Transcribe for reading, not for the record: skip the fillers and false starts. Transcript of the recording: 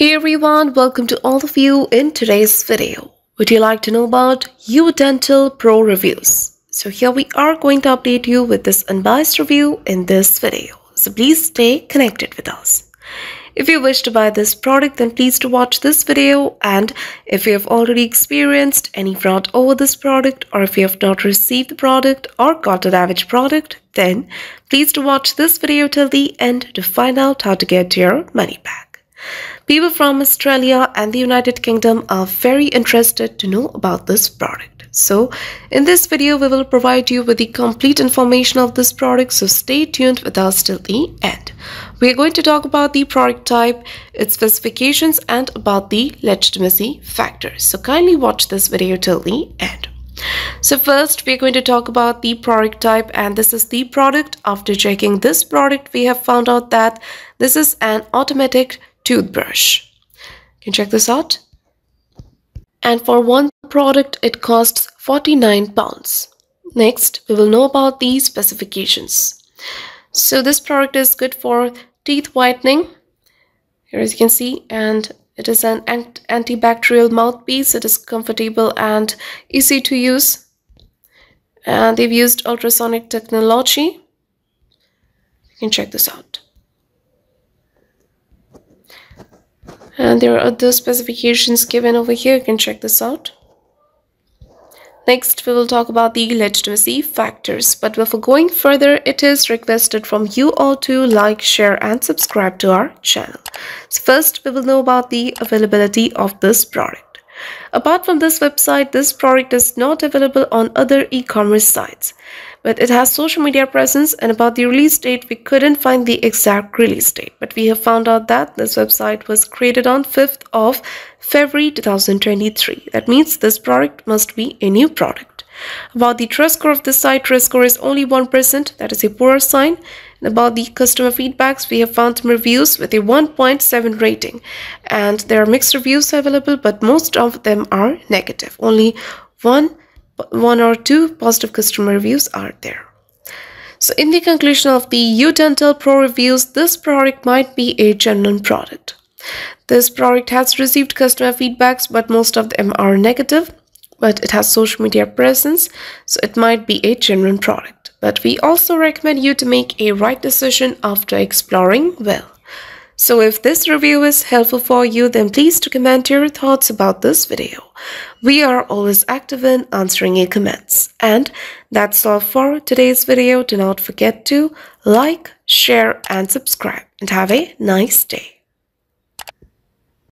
Hey everyone, welcome to all of you. In today's video, would you like to know about Udental Pro reviews? So here we are going to update you with this unbiased review in this video. So please stay connected with us. If you wish to buy this product, then please to watch this video. And if you have already experienced any fraud over this product, or if you have not received the product or got a damaged product, then please to watch this video till the end to find out how to get your money back. People from Australia and the United Kingdom are very interested to know about this product. So in this video, we will provide you with the complete information of this product. So stay tuned with us till the end. We are going to talk about the product type, its specifications, and about the legitimacy factors. So kindly watch this video till the end. So first, we're going to talk about the product type, and this is the product. After checking this product, we have found out that this is an automatic toothbrush. You can check this out. And for one product, it costs £49. Next, we will know about the specifications. So this product is good for teeth whitening, here as you can see, and it is an antibacterial mouthpiece. It is comfortable and easy to use. And they've used ultrasonic technology. You can check this out. And there are other specifications given over here. You can check this out. Next, we will talk about the legitimacy factors. But before going further, it is requested from you all to like, share, and subscribe to our channel. So first, we will know about the availability of this product. Apart from this website, this product is not available on other e-commerce sites. But it has social media presence, and about the release date, we couldn't find the exact release date. But we have found out that this website was created on 5th of February 2023. That means this product must be a new product. About the trust score of this site, trust score is only 1%. That is a poor sign. And about the customer feedbacks, we have found some reviews with a 1.7 rating. And there are mixed reviews available, but most of them are negative. Only one or two positive customer reviews are there. So in the conclusion of the Udental Pro reviews, this product might be a genuine product. This product has received customer feedbacks, but most of them are negative, but it has social media presence, so it might be a genuine product. But we also recommend you to make a right decision after exploring well. So if this review is helpful for you, then please to comment your thoughts about this video. We are always active in answering your comments. And that's all for today's video. Do not forget to like, share, and subscribe. And have a nice day.